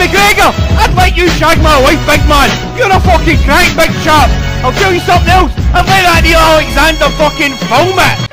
McGregor! I'd let you shag my wife, big man! You're a fucking crank, big chap! I'll tell you something else! I'd let that Neil Alexander fucking film it!